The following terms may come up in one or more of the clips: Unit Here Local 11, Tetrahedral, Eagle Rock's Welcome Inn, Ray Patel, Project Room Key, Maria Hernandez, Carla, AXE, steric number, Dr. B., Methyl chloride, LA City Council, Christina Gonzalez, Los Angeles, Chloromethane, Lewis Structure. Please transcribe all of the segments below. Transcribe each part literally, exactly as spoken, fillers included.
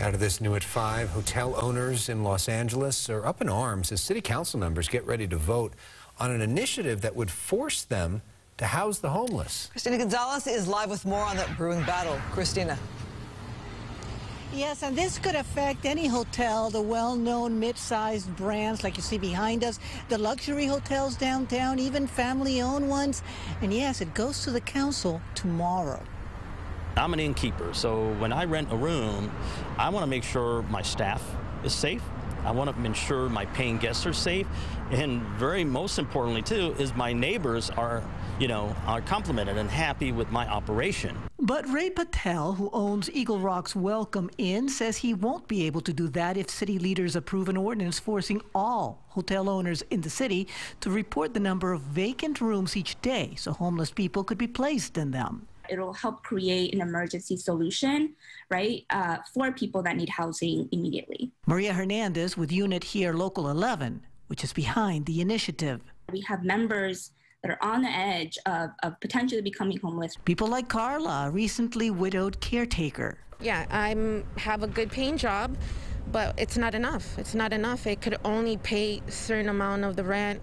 Out of this new at five, hotel owners in Los Angeles are up in arms as city council members get ready to vote on an initiative that would force them to house the homeless. Christina Gonzalez is live with more on that brewing battle. Christina. Yes, and this could affect any hotel, the well-known mid-sized brands like you see behind us, the luxury hotels downtown, even family-owned ones. And yes, it goes to the council tomorrow. I'm an innkeeper, so when I rent a room, I want to make sure my staff is safe. I want to ensure my paying guests are safe, and very most importantly too is my neighbors are, you know, are complimented and happy with my operation. But Ray Patel, who owns Eagle Rock's Welcome Inn, says he won't be able to do that if city leaders approve an ordinance forcing all hotel owners in the city to report the number of vacant rooms each day so homeless people could be placed in them. It'll help create an emergency solution, right, uh, for people that need housing immediately. Maria Hernandez with Unit Here Local eleven, which is behind the initiative. We have members that are on the edge of, of potentially becoming homeless. People like Carla, a recently widowed caretaker. Yeah, I have a good paying job, but it's not enough. It's not enough. It could only pay a certain amount of the rent.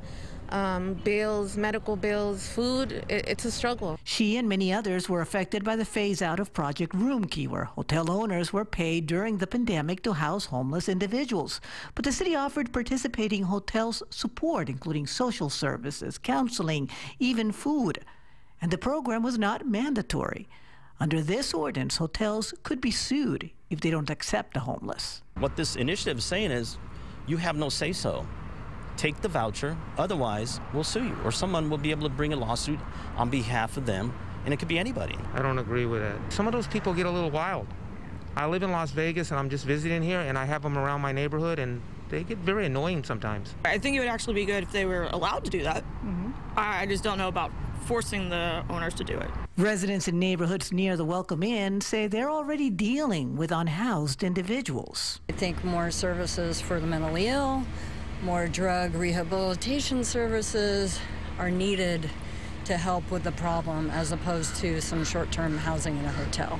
Um, bills, medical bills, food, it, it's a struggle. She and many others were affected by the phase out of Project Room Key, where hotel owners were paid during the pandemic to house homeless individuals. But the city offered participating hotels support, including social services, counseling, even food. And the program was not mandatory. Under this ordinance, hotels could be sued if they don't accept the homeless. What this initiative is saying is you have no say-so. Take the voucher, otherwise we'll sue you, or someone will be able to bring a lawsuit on behalf of them, and it could be anybody. I don't agree with it. Some of those people get a little wild. I live in Las Vegas and I'm just visiting here, and I have them around my neighborhood, and they get very annoying sometimes. I think it would actually be good if they were allowed to do that. Mm-hmm. I just don't know about forcing the owners to do it. Residents in neighborhoods near the Welcome Inn say they're already dealing with unhoused individuals. I think more services for the mentally ill, more drug rehabilitation services are needed to help with the problem, as opposed to some short-term housing in a hotel.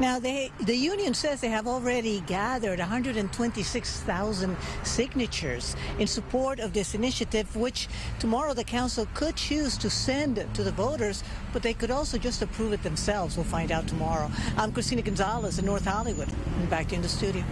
Now, they, the union says they have already gathered one hundred twenty-six thousand signatures in support of this initiative, which tomorrow the council could choose to send to the voters, but they could also just approve it themselves. We'll find out tomorrow. I'm Christina Gonzalez in North Hollywood. I'm back to you in the studio.